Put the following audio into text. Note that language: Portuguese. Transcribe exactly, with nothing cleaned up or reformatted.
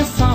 atenção.